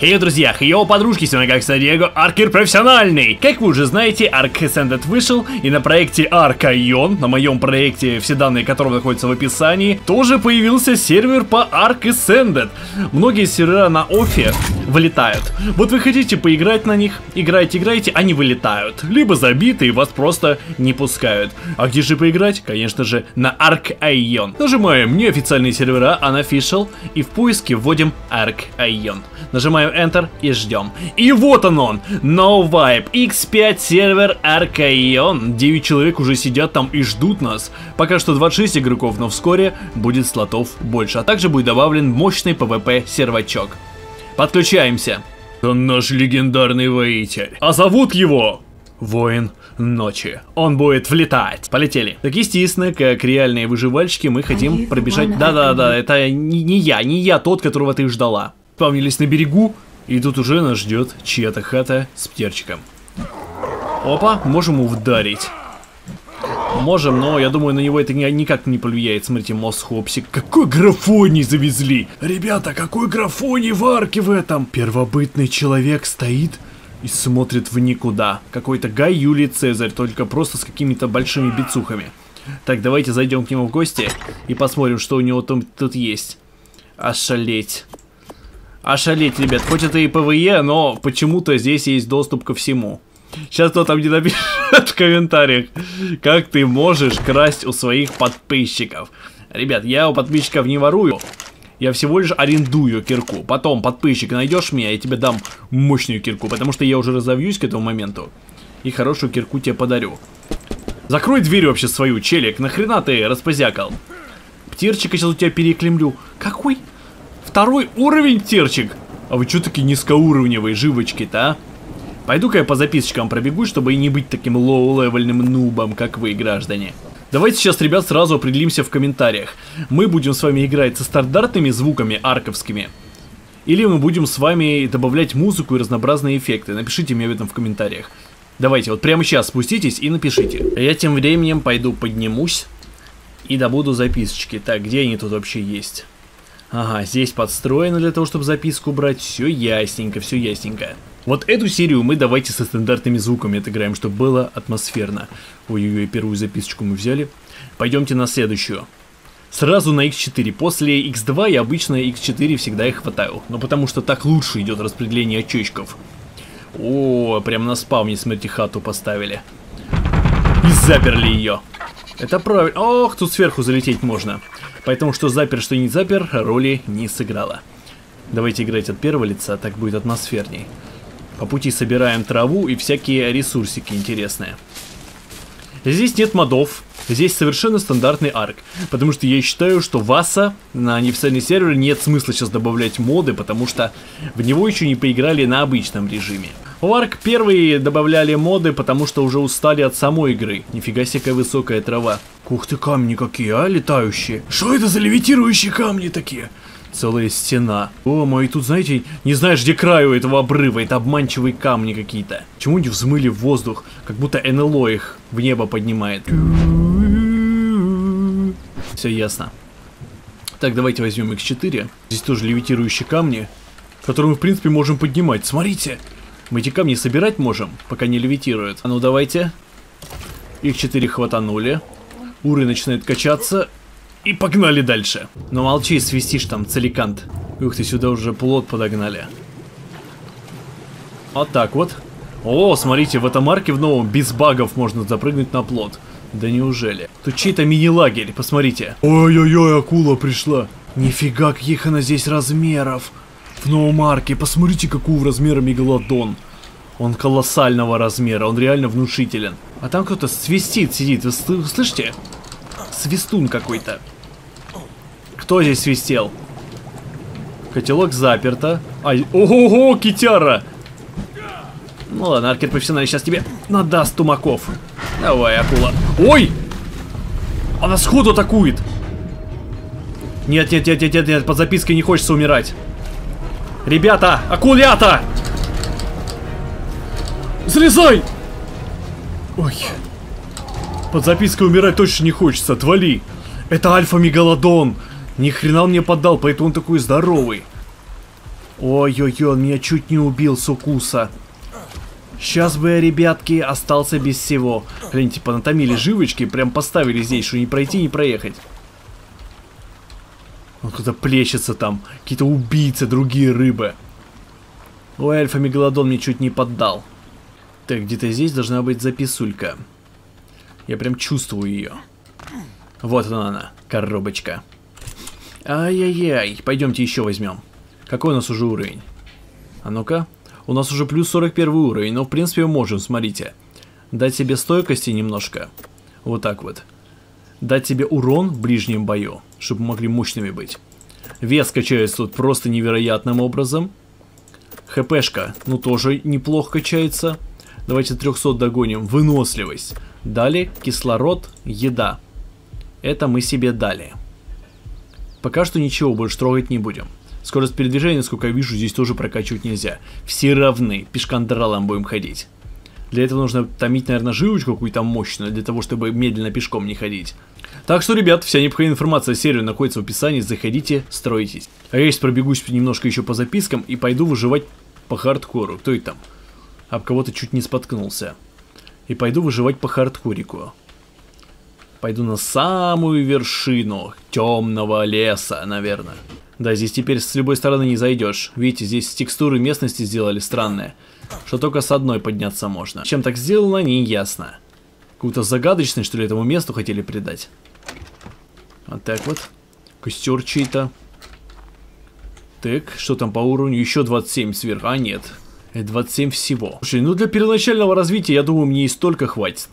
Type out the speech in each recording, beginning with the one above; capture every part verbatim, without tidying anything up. Эй, друзья, и его подружки, с вами как всегда Диего Аркер профессиональный. Как вы уже знаете, Арк Сэндед вышел, и на проекте Аркайон, на моем проекте, все данные которого находятся в описании, тоже появился сервер по Арк Сэндед. Многие сервера на офе вылетают. Вот вы хотите поиграть на них, играйте, играйте, они вылетают. Либо забиты и вас просто не пускают. А где же поиграть? Конечно же, на Аркайон. Нажимаем неофициальные сервера, unofficial, и в поиске вводим Аркайон. Нажимаем Enter и ждем. И вот он он, No Vibe икс пять сервер Аркайон. девять человек уже сидят там и ждут нас. Пока что двадцать шесть игроков, но вскоре будет слотов больше. А также будет добавлен мощный пи ви пи сервачок. Подключаемся. Он наш легендарный воитель. А зовут его Воин Ночи. Он будет влетать. Полетели. Так естественно, как реальные выживальщики, мы хотим пробежать. Да-да-да, это не, не я, не я тот, которого ты ждала. Спавнились на берегу, и тут уже нас ждет чья-то хата с птерчиком. Опа, можем ударить. Можем, но я думаю, на него это никак не повлияет. Смотрите, мосхопсик. Какой графоний завезли! Ребята, какой графоний в арке в этом! Первобытный человек стоит и смотрит в никуда. Какой-то гай Юлий Цезарь, только просто с какими-то большими бицухами. Так, давайте зайдем к нему в гости и посмотрим, что у него там тут есть. Ошалеть. Ошалеть, ребят, хоть это и пэ вэ е, но почему-то здесь есть доступ ко всему. Сейчас кто-то мне напишет в комментариях, как ты можешь красть у своих подписчиков. Ребят, я у подписчиков не ворую, я всего лишь арендую кирку. Потом, подписчик, найдешь меня, я тебе дам мощную кирку, потому что я уже разовьюсь к этому моменту. И хорошую кирку тебе подарю. Закрой дверь вообще свою, челик, нахрена ты распозякал? Птирчика сейчас у тебя переклемлю. Какой? Второй уровень, терчик. А вы чё такие низкоуровневые живочки-то, а? Пойду-ка я по записочкам пробегусь, чтобы и не быть таким лоу-левельным нубом, как вы, граждане. Давайте сейчас, ребят, сразу определимся в комментариях. Мы будем с вами играть со стандартными звуками арковскими. Или мы будем с вами добавлять музыку и разнообразные эффекты. Напишите мне об этом в комментариях. Давайте, вот прямо сейчас спуститесь и напишите. Я тем временем пойду поднимусь и добуду записочки. Так, где они тут вообще есть? Ага, здесь подстроено для того, чтобы записку брать. Все ясненько, все ясненько. Вот эту серию мы давайте со стандартными звуками отыграем, чтобы было атмосферно. Ой-ой-ой, первую записочку мы взяли. Пойдемте на следующую. Сразу на икс четыре. После икс два я обычно икс четыре всегда их хватаю. Но потому что так лучше идет распределение очечков. О, прям на спавне, смотрите, хату поставили. И заперли ее. Это правильно. Ох, тут сверху залететь можно. Поэтому что запер, что не запер, роли не сыграла. Давайте играть от первого лица, так будет атмосферней. По пути собираем траву и всякие ресурсики интересные. Здесь нет модов, здесь совершенно стандартный арк. Потому что я считаю, что в АСА на неофициальный сервер нет смысла сейчас добавлять моды, потому что в него еще не поиграли на обычном режиме. В арк первые добавляли моды, потому что уже устали от самой игры. Нифига себе, какая высокая трава. Ух ты, камни какие, а, летающие. Что это за левитирующие камни такие? Целая стена. О, мой, тут, знаете, не знаешь, где краю этого обрыва. Это обманчивые камни какие-то. Чему они взмыли в воздух? Как будто эн эл о их в небо поднимает. Все ясно. Так, давайте возьмем икс четыре. Здесь тоже левитирующие камни, которые мы, в принципе, можем поднимать. Смотрите, мы эти камни собирать можем, пока не левитируют. А ну, давайте. икс четыре хватанули. Уры начинает качаться. И погнали дальше. Но молчи, свистишь там, целикант. Ух ты, сюда уже плот подогнали. Вот так вот. О, смотрите, в этом арке в новом без багов можно запрыгнуть на плот. Да неужели? Тут чей-то мини-лагерь, посмотрите. Ой-ой-ой, акула пришла. Нифига, каких она здесь размеров. В новом арке, посмотрите, какого размера мегалодон. Он колоссального размера, он реально внушителен. А там кто-то свистит, сидит, вы слышите? Свистун какой-то. Кто здесь свистел? Котелок заперто. Ай, ого-го, китяра! Ну ладно, аркет профессиональный сейчас тебе надаст тумаков. Давай, акула. Ой! Она сходу атакует! Нет, нет, нет, нет, нет, нет, под запиской не хочется умирать. Ребята, акулята! Залезай! Ой... Под запиской умирать точно не хочется, отвали. Это альфа-мегалодон. Ни хрена он мне поддал, поэтому он такой здоровый. Ой-ой-ой, он меня чуть не убил с укуса. Сейчас бы я, ребятки, остался без всего. Гляньте, понатомили живочки, прям поставили здесь, что не пройти, не проехать. Он кто-то плещется там, какие-то убийцы, другие рыбы. Ой, альфа-мегалодон мне чуть не поддал. Так, где-то здесь должна быть записулька. Я прям чувствую ее. Вот она, она, коробочка. Ай-яй-яй, пойдемте еще возьмем. Какой у нас уже уровень? А ну-ка. У нас уже плюс сорок первый уровень, но в принципе можем, смотрите. Дать себе стойкости немножко. Вот так вот. Дать себе урон в ближнем бою, чтобы могли мощными быть. Вес качается тут просто невероятным образом. ХПшка, ну тоже неплохо качается. Давайте триста догоним. Выносливость. Далее кислород, еда. Это мы себе дали. Пока что ничего больше трогать не будем. Скорость передвижения, насколько я вижу, здесь тоже прокачивать нельзя. Все равны, пешкандралом будем ходить. Для этого нужно томить, наверное, живочку какую-то мощную, для того, чтобы медленно пешком не ходить. Так что, ребят, вся необходимая информация о серии находится в описании, заходите, стройтесь. А я сейчас пробегусь немножко еще по запискам и пойду выживать по хардкору. Кто это там? Об кого-то чуть не споткнулся. И пойду выживать по хардкорику. Пойду на самую вершину темного леса, наверное. Да, здесь теперь с любой стороны не зайдешь. Видите, здесь текстуры местности сделали странные, что только с одной подняться можно. Чем так сделано, не ясно. Какую-то загадочность, что ли, этому месту хотели придать. Вот так вот. Костер чей-то. Так, что там по уровню? Еще двадцать семь сверху. А, нет. двадцать семь всего. Слушай, ну для первоначального развития, я думаю, мне и столько хватит.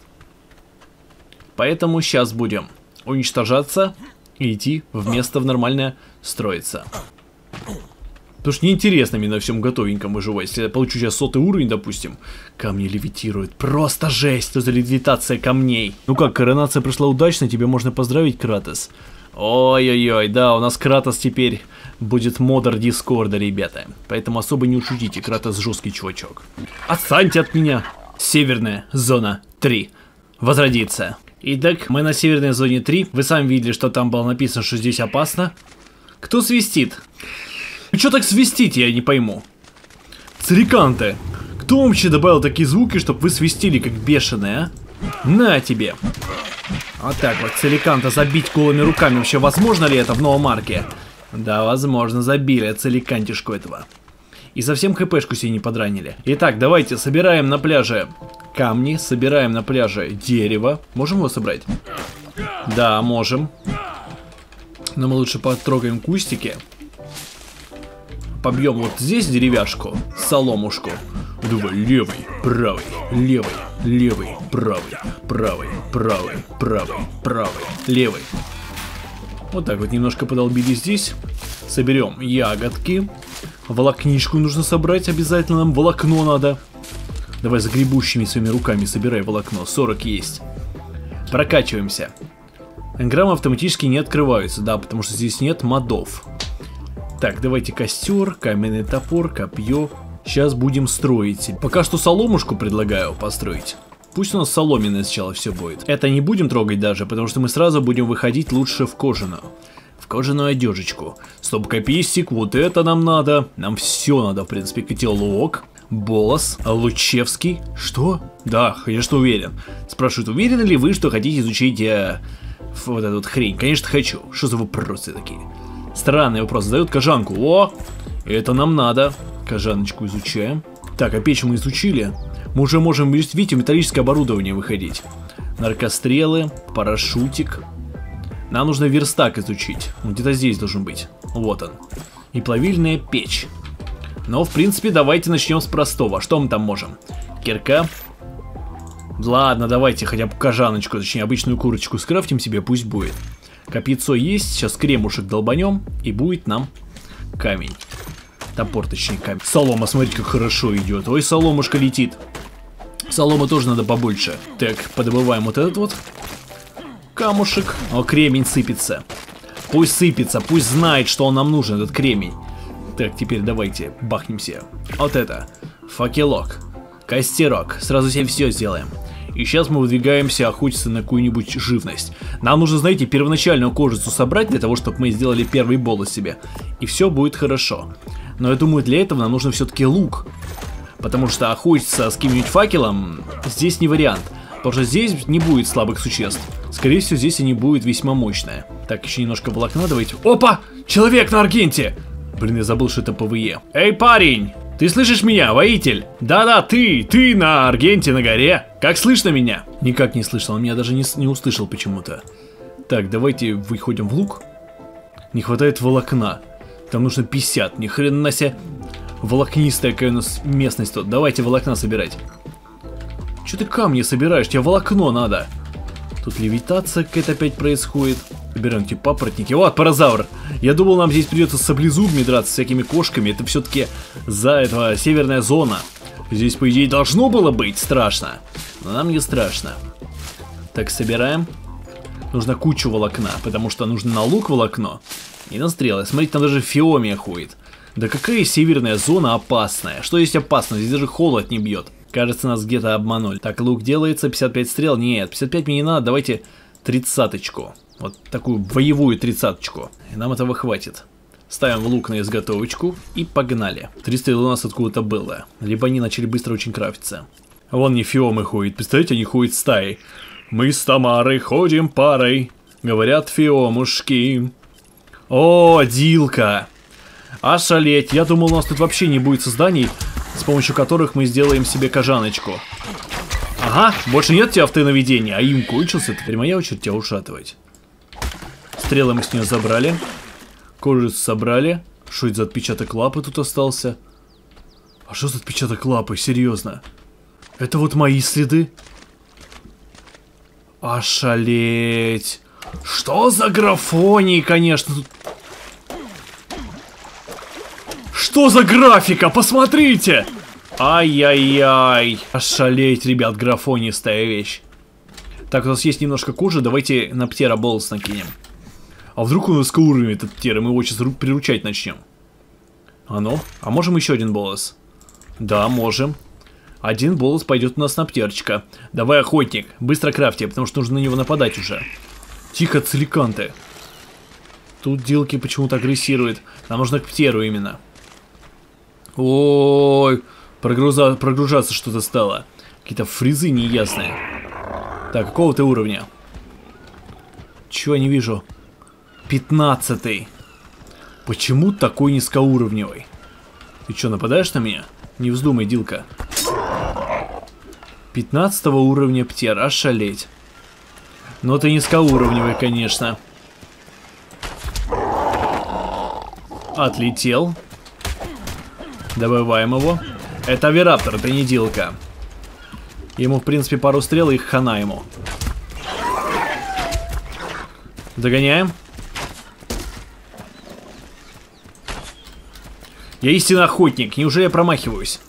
Поэтому сейчас будем уничтожаться и идти в место в нормальное строиться. Потому что неинтересно мне на всем готовеньком выживать. Если я получу сейчас сотый уровень, допустим, камни левитируют. Просто жесть, что за левитация камней. Ну как, коронация прошла удачно, тебе можно поздравить, Кратос. Ой-ой-ой, да, у нас Кратос теперь будет модер Дискорда, ребята. Поэтому особо не ушутите, Кратос жесткий чувачок. Отстаньте от меня. Северная зона три. Возродиться. Итак, мы на северной зоне три. Вы сами видели, что там было написано, что здесь опасно. Кто свистит? Вы что так свистите, я не пойму. Цириканты. Кто вообще добавил такие звуки, чтобы вы свистили как бешеные, а? На тебе. Вот так вот, цириканта забить голыми руками. Вообще возможно ли это в новом арке? Да, возможно, забили цирикантишку этого. И совсем хпшку себе не подранили. Итак, давайте собираем на пляже камни, собираем на пляже дерево. Можем его собрать? Да, можем. Но мы лучше потрогаем кустики. Побьем вот здесь деревяшку, соломушку. Давай, левый, правый, левый, левый, правый, правый, правый, правый, правый, левый. Вот так вот немножко подолбили здесь. Соберем ягодки. Волокнишку нужно собрать, обязательно нам волокно надо. Давай загребущими своими руками собирай волокно, сорок есть. Прокачиваемся. Энграммы автоматически не открываются, да, потому что здесь нет модов. Так, давайте костер, каменный топор, копье. Сейчас будем строить. Пока что соломушку предлагаю построить. Пусть у нас соломенное сначала все будет. Это не будем трогать даже, потому что мы сразу будем выходить лучше в кожаную. В кожаную одежечку. Стоп-копейстик, вот это нам надо. Нам все надо, в принципе. Котелок, Болос, Лучевский. Что? Да, конечно уверен. Спрашивают, уверены ли вы, что хотите изучить э, вот эту вот хрень? Конечно хочу. Что за вопросы такие? Странный вопрос. Задают кожанку. О, это нам надо. Кожаночку изучаем. Так, а печь мы изучили. Мы уже можем, видите, металлическое оборудование выходить. Наркострелы, парашютик. Нам нужно верстак изучить. Он где-то здесь должен быть. Вот он. И плавильная печь. Но, в принципе, давайте начнем с простого. Что мы там можем? Кирка. Ладно, давайте хотя бы кожаночку, точнее, обычную курочку скрафтим себе, пусть будет. Копьецо есть, сейчас кремушек долбанем, и будет нам камень. Топор, точнее, камень. Солома, смотрите, как хорошо идет. Ой, соломушка летит. Солома тоже надо побольше. Так, подобываем вот этот вот. Камушек. О, кремень сыпется. Пусть сыпется, пусть знает, что он нам нужен, этот кремень. Так, теперь давайте бахнемся. Вот это. Факелок. Костерок. Сразу всем все сделаем. И сейчас мы выдвигаемся охотиться на какую-нибудь живность. Нам нужно, знаете, первоначальную кожицу собрать, для того, чтобы мы сделали первый болос себе. И все будет хорошо. Но я думаю, для этого нам нужен все-таки лук. Потому что охотиться с каким-нибудь факелом здесь не вариант. Потому что здесь не будет слабых существ. Скорее всего, здесь они будут весьма мощные. Так, еще немножко волокна давайте. Опа! Человек на аргенте! Блин, я забыл, что это ПВЕ. Эй, парень! Ты слышишь меня, воитель? Да-да, ты! Ты на аргенте на горе! Как слышно меня? Никак не слышал, он меня даже не, не услышал почему-то. Так, давайте выходим в луг. Не хватает волокна. Там нужно пятьдесят, ни хрена себе. Волокнистая какая у нас местность тут. Давайте волокна собирать. Че ты камни собираешь? Тебе волокно надо. Тут левитация какая-то опять происходит. Собираем типа папоротники. О, паразавр! Я думал, нам здесь придется с саблезубами драться, с всякими кошками. Это все-таки за этого северная зона. Здесь, по идее, должно было быть страшно. Но нам не страшно. Так, собираем. Нужно кучу волокна, потому что нужно на лук волокно и на стрелы. Смотрите, там даже фиомия ходит. Да какая северная зона опасная? Что есть опасно? Здесь даже холод не бьет. Кажется, нас где-то обманули. Так, лук делается, пятьдесят пять стрел. Нет, пятьдесят пять мне не надо, давайте тридцаточку. Вот такую боевую тридцаточку. И нам этого хватит. Ставим лук на изготовочку и погнали. Три стрелы у нас откуда-то было. Либо они начали быстро очень крафтиться. Вон не фиомы ходят, представляете, они ходят стаей. Мы с Тамарой ходим парой, говорят фиомушки. О, дилка! Ошалеть, я думал, у нас тут вообще не будет созданий, с помощью которых мы сделаем себе кожаночку. Ага, больше нет у тебя автонаведения, а им кончился, это теперь моя очередь тебя ушатывать. Стрелы мы с нее забрали, кожу собрали, что это за отпечаток лапы тут остался? А что за отпечаток лапы, серьезно? Это вот мои следы? Ошалеть! Что за графонии, конечно, тут... Что за графика? Посмотрите! Ай-яй-яй. Ошалеть, ребят, графонистая вещь. Так, у нас есть немножко кожи, давайте на птера болос накинем. А вдруг у нас уровень этот птер, и мы его сейчас приручать начнем. А ну, а можем еще один болос? Да, можем. Один болос пойдет у нас на птерчика. Давай, охотник, быстро крафти, потому что нужно на него нападать уже. Тихо, целиканты. Тут дилки почему-то агрессирует. Нам нужно к птеру именно. Ой, прогруза... прогружаться что-то стало. Какие-то фризы неясные. Так, какого ты уровня? Чего я не вижу? пятнадцатый. Почему такой низкоуровневый? Ты что, нападаешь на меня? Не вздумай, дилка. пятнадцатого уровня птер, ошалеть. Но ты низкоуровневый, конечно. Отлетел. Добываем его. Это авираптор, это не дилка. Ему, в принципе, пару стрел и хана ему. Догоняем. Я истинный охотник. Неужели я промахиваюсь?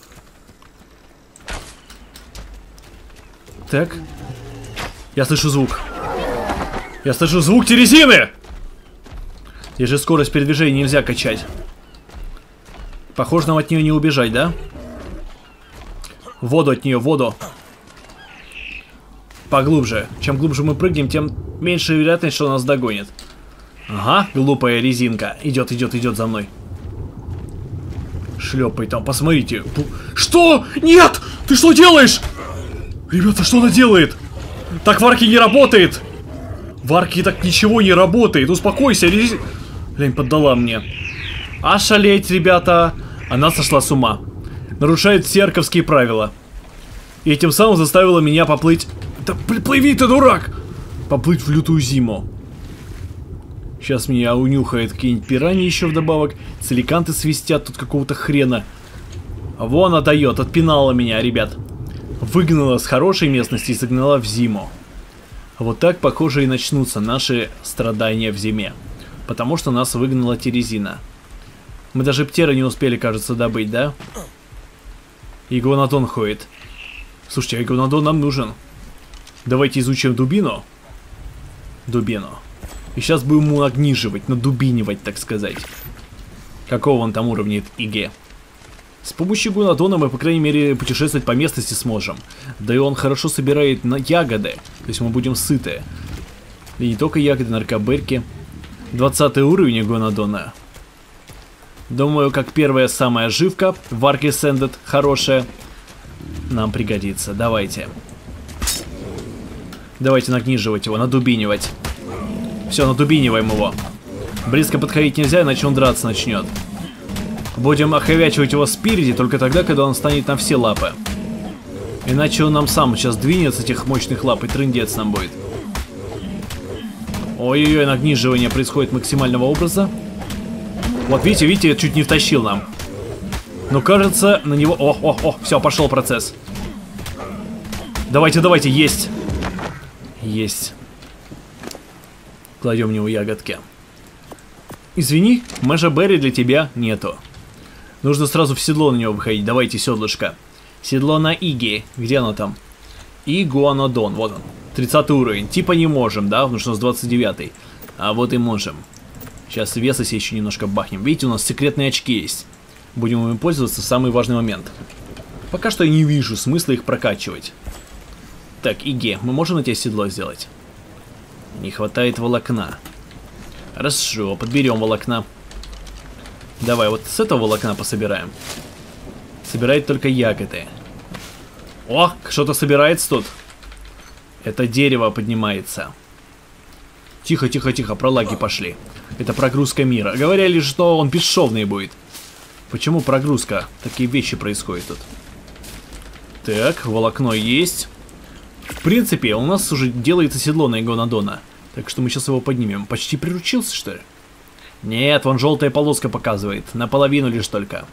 Так. Я слышу звук. Я слышу звук терезины! Здесь же скорость передвижения нельзя качать. Похоже, нам от нее не убежать, да? Воду от нее, воду. Поглубже. Чем глубже мы прыгнем, тем меньше вероятность, что нас догонит. Ага, глупая резинка. Идет, идет, идет за мной. Шлепай там, посмотрите. Что? Нет! Ты что делаешь? Ребята, что она делает? Так варки не работает. Варки так ничего не работает. Успокойся, резинка. Блин, поддала мне. Ошалеть, ребята. Она сошла с ума. Нарушает серковские правила. И тем самым заставила меня поплыть... Да плыви ты, дурак! Поплыть в лютую зиму. Сейчас меня унюхает какие-нибудь пираньи еще вдобавок. Целиканты свистят тут какого-то хрена. Вон она дает, отпинала меня, ребят. Выгнала с хорошей местности и загнала в зиму. Вот так, похоже, и начнутся наши страдания в зиме. Потому что нас выгнала терезина. Мы даже птера не успели, кажется, добыть, да? Игуанодон ходит. Слушайте, а игуанодон нам нужен. Давайте изучим дубину. Дубину. И сейчас будем ему огниживать, надубинивать, так сказать. Какого он там уровня, Иге? С помощью игуанодона мы, по крайней мере, путешествовать по местности сможем. Да и он хорошо собирает на ягоды. То есть мы будем сыты. И не только ягоды, наркобырки. двадцатый уровень игуанодона. Думаю, как первая самая живка в Арке Сэндед хорошая нам пригодится. Давайте. Давайте нагниживать его, надубинивать. Все, надубиниваем его. Близко подходить нельзя, иначе он драться начнет. Будем оховячивать его спереди только тогда, когда он станет на все лапы. Иначе он нам сам сейчас двинет с этих мощных лап, и трындец нам будет. Ой-ой-ой, нагниживание происходит максимального образа. Вот видите, видите, чуть не втащил нам. Но кажется, на него... О-о-о, все, пошел процесс. Давайте, давайте, есть. Есть. Кладем в него ягодки. Извини, Мэжа Берри для тебя нету. Нужно сразу в седло на него выходить. Давайте, седлышко. Седло на Иге. Где оно там? Игуанодон. Вот он. тридцатый уровень. Типа не можем, да? Потому что у нас двадцать девятый. А вот и можем. Сейчас веса себе еще немножко бахнем. Видите, у нас секретные очки есть. Будем им пользоваться в самый важный момент. Пока что я не вижу смысла их прокачивать. Так, Иге, мы можем на тебе седло сделать? Не хватает волокна. Хорошо, подберем волокна. Давай, вот с этого волокна пособираем. Собирает только ягоды. О, что-то собирается тут. Это дерево поднимается. Тихо, тихо, тихо, пролаги пошли. Это прогрузка мира. Говорили, что он бесшовный будет. Почему прогрузка? Такие вещи происходят тут. Так, волокно есть. В принципе, у нас уже делается седло на Игуанодона. Так что мы сейчас его поднимем. Почти приручился, что ли? Нет, вон желтая полоска показывает. Наполовину лишь только.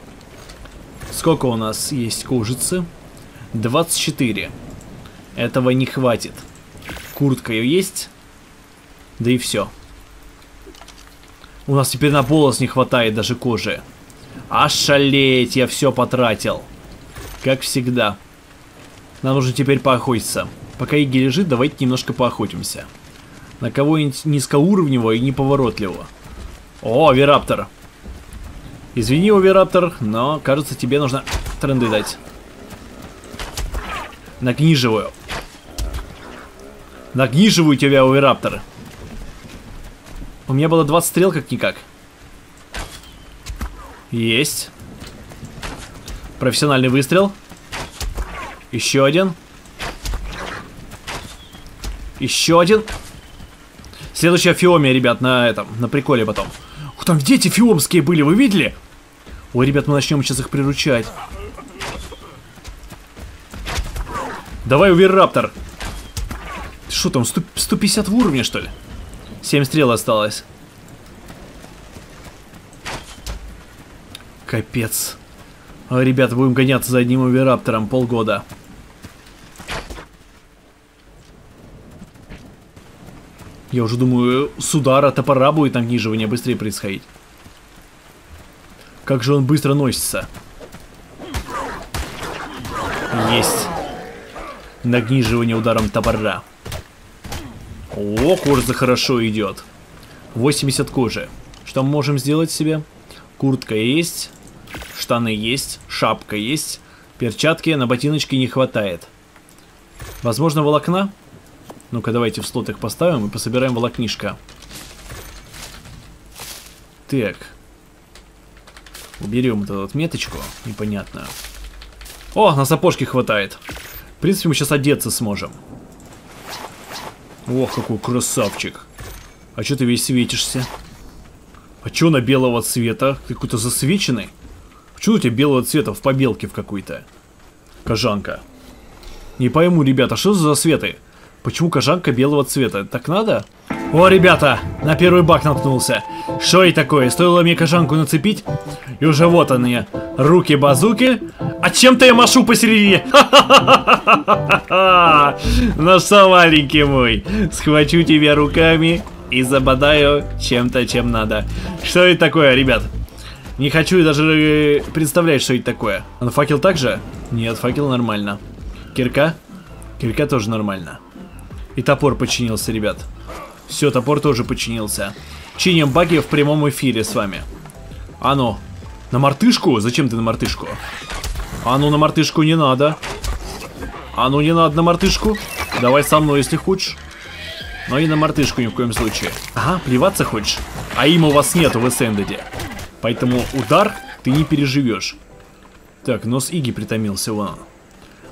Сколько у нас есть кожицы? двадцать четыре. Этого не хватит. Куртка есть. Да и все. У нас теперь на полос не хватает даже кожи. Ошалеть, я все потратил. Как всегда. Нам нужно теперь поохотиться. Пока Иги лежит, давайте немножко поохотимся. На кого-нибудь низкоуровневого и неповоротливого. О, Вераптор. Извини, Вераптор, но, кажется, тебе нужно тренды дать. Нагниживаю. Нагниживаю тебя, Вераптор. У меня было двадцать стрел, как-никак. Есть. Профессиональный выстрел. Еще один. Еще один. Следующая Фиомия, ребят, на этом, на приколе потом. Ух, там дети фиомские были, вы видели? Ой, ребят, мы начнем сейчас их приручать. Давай, Уверраптор. Что там, сто пятьдесят в уровне, что ли? семь стрел осталось. Капец. Ой, ребята, будем гоняться за одним Уверраптором полгода. Я уже думаю, с удара топора будет нагниживание быстрее происходить. Как же он быстро носится. Есть. Нагниживание ударом топора. О, кожа хорошо идет. восемьдесят кожи. Что мы можем сделать себе? Куртка есть. Штаны есть. Шапка есть. Перчатки на ботиночки не хватает. Возможно, волокна? Ну-ка, давайте в слот их поставим и пособираем волокнишко. Так. Уберем вот эту вот меточку непонятную. О, на сапожки хватает. В принципе, мы сейчас одеться сможем. Ох, какой красавчик. А что ты весь светишься? А чё на белого цвета? Ты какой-то засвеченный? Почему у тебя белого цвета в побелке в какой-то? Кожанка. Не пойму, ребята, что за засветы? Почему кожанка белого цвета? Так надо? О, ребята, на первый баг наткнулся. Что и такое? Стоило мне кожанку нацепить, и уже вот они. Руки-базуки. А чем-то я машу посередине. Ха-ха-ха-ха-ха-ха. Ну что, маленький мой, схвачу тебя руками и забодаю чем-то, чем надо. Что это такое, ребят? Не хочу даже представлять, что это такое. А факел также? Нет, факел нормально. Кирка? Кирка тоже нормально. И топор подчинился, ребят. Все, топор тоже подчинился. Чиним баги в прямом эфире с вами. А ну, на мартышку? Зачем ты на мартышку? А ну, на мартышку не надо. А ну, не надо на мартышку. Давай со мной, если хочешь. Но и на мартышку ни в коем случае. Ага, плеваться хочешь? А им у вас нету в Эссендеде. Поэтому удар ты не переживешь. Так, нос Иги притомился, вон.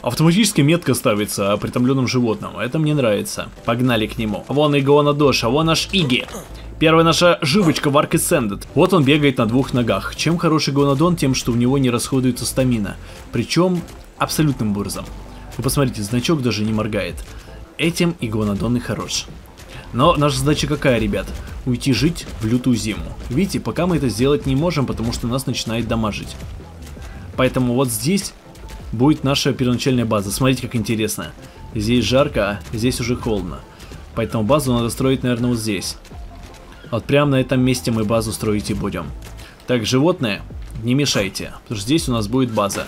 Автоматически метка ставится о притомленном животном. Это мне нравится. Погнали к нему. Вон Игуанодоша, вон наш Иги. Первая наша живочка в Арк Асцендед. Вот он бегает на двух ногах. Чем хорош Игуанодон? Тем, что у него не расходуется стамина. Причем абсолютным образом. Вы посмотрите, значок даже не моргает. Этим Игуанодон и хорош. Но наша задача какая, ребят? Уйти жить в лютую зиму. Видите, пока мы это сделать не можем, потому что нас начинает дамажить. Поэтому вот здесь будет наша первоначальная база. Смотрите, как интересно. Здесь жарко, а здесь уже холодно. Поэтому базу надо строить, наверное, вот здесь. Вот прямо на этом месте мы базу строить и будем. Так, животные, не мешайте, потому что здесь у нас будет база.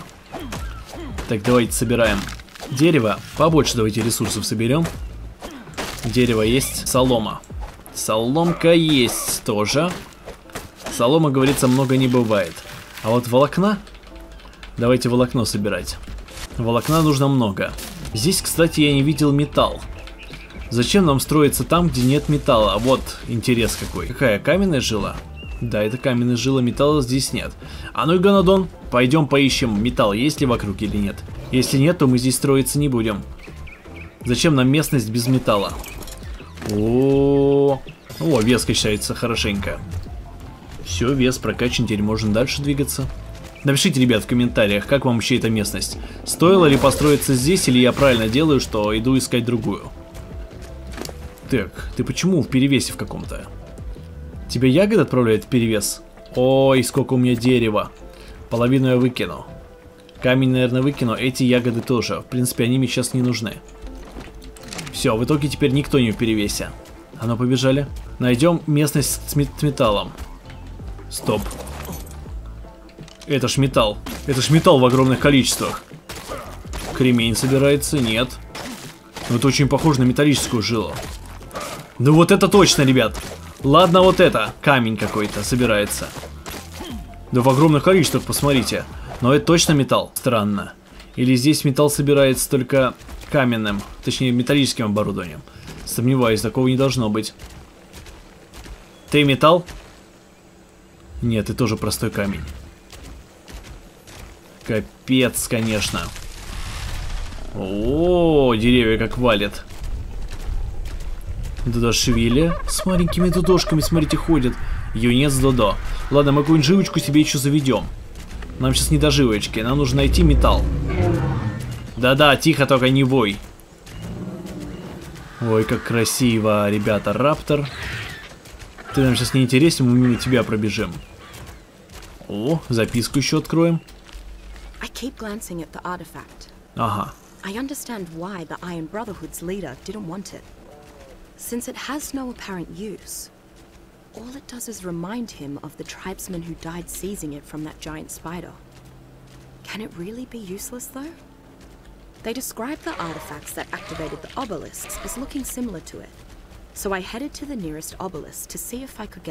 Так, давайте собираем дерево. Побольше давайте ресурсов соберем. Дерево есть, солома. Соломка есть тоже. Солома, говорится, много не бывает. А вот волокна... Давайте волокно собирать. Волокна нужно много. Здесь, кстати, я не видел металл. Зачем нам строиться там, где нет металла? Вот интерес какой. Какая каменная жила? Да, это каменная жила, металла здесь нет. А ну и Игуанодон, пойдем поищем металл, есть ли вокруг или нет. Если нет, то мы здесь строиться не будем. Зачем нам местность без металла? О, о, вес качается хорошенько. Все, вес прокачан, теперь можно дальше двигаться. Напишите, ребят, в комментариях, как вам вообще эта местность. Стоило ли построиться здесь, или я правильно делаю, что иду искать другую? Так, ты почему в перевесе в каком-то? Тебя ягода отправляет в перевес? Ой, сколько у меня дерева. Половину я выкину. Камень, наверное, выкину. Эти ягоды тоже. В принципе, они мне сейчас не нужны. Все, в итоге теперь никто не в перевесе. А ну, побежали. Найдем местность с металлом. Стоп. Это ж металл. Это ж металл в огромных количествах. Кремень собирается? Нет. Но это очень похоже на металлическую жилу. Ну вот это точно, ребят. Ладно, вот это. Камень какой-то собирается. Да в огромных количествах, посмотрите. Но это точно металл? Странно. Или здесь металл собирается только каменным, точнее металлическим оборудованием. Сомневаюсь, такого не должно быть. Ты металл? Нет, ты тоже простой камень. Капец, конечно. О, деревья как валят. Додошвили с маленькими дудошками, смотрите, ходят. Юнец Додо. Ладно, мы какую-нибудь живочку себе еще заведем. Нам сейчас не до живочки, нам нужно найти металл. Да-да, тихо, только не вой. Ой, как красиво, ребята, раптор. Ты нам сейчас не интересен, мы мимо тебя пробежим. О, записку еще откроем. Ага.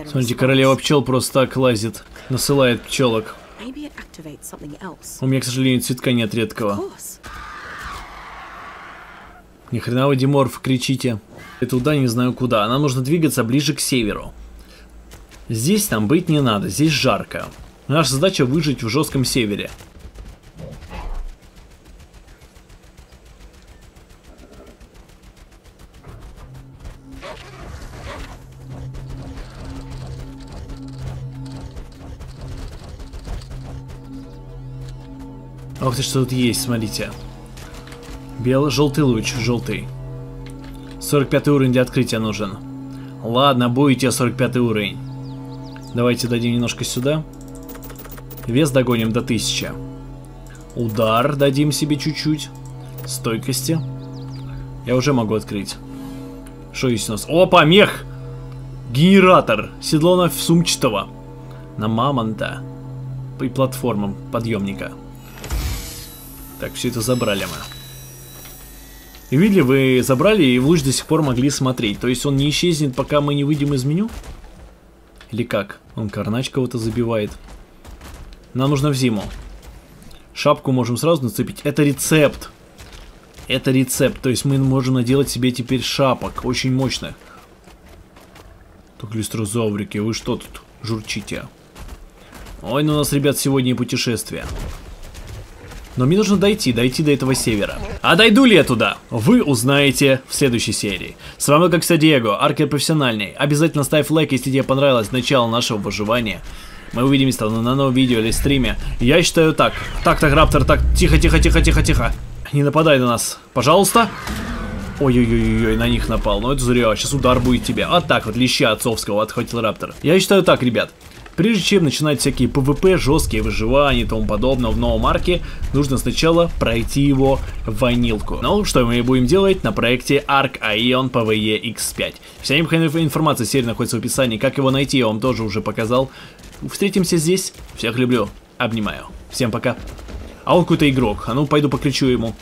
Смотрите, королева пчел просто так лазит, насылает пчелок. У меня, к сожалению, цветка нет редкого. Ни хрена вы, Диморф, кричите. И туда не знаю куда. Нам нужно двигаться ближе к северу. Здесь нам быть не надо, здесь жарко. Наша задача выжить в жестком севере. Ох ты, что тут есть, смотрите. Бело-желтый луч, желтый. сорок пятый уровень для открытия нужен. Ладно, будет тебе сорок пятый уровень. Давайте дадим немножко сюда. Вес догоним до тысячи. Удар дадим себе чуть-чуть. Стойкости. Я уже могу открыть. Что есть у нас? Опа, мех! Генератор! Седло на сумчатого. На мамонта. И платформам подъемника. Так, все это забрали мы. И видели, вы забрали, и в луч до сих пор могли смотреть. То есть он не исчезнет, пока мы не выйдем из меню? Или как? Он карнач кого-то забивает. Нам нужно в зиму. Шапку можем сразу нацепить. Это рецепт. Это рецепт. То есть мы можем наделать себе теперь шапок. Очень мощных. Так, листрозаврики, вы что тут журчите? Ой, ну у нас, ребят, сегодня и путешествие. Но мне нужно дойти, дойти до этого севера. А дойду ли я туда? Вы узнаете в следующей серии. С вами, как всегда, Диего, Аркер профессиональный. Обязательно ставь лайк, если тебе понравилось начало нашего выживания. Мы увидимся на новом видео или стриме. Я считаю так. Так, так, Раптор, так. Тихо, тихо, тихо, тихо, тихо. Не нападай на нас, пожалуйста. Ой-ой-ой-ой, на них напал. Но это зря, сейчас удар будет тебе. А так вот, леща отцовского отхватил Раптор. Я считаю так, ребят. Прежде чем начинать всякие пвп, жесткие выживания и тому подобное в новом арке, нужно сначала пройти его ванилку. Ну, что мы и будем делать на проекте Аркайон пэ вэ е икс пять. Вся необходимая информация серии находится в описании. Как его найти, я вам тоже уже показал. Встретимся здесь. Всех люблю. Обнимаю. Всем пока. А он какой-то игрок. А ну, пойду поключу ему.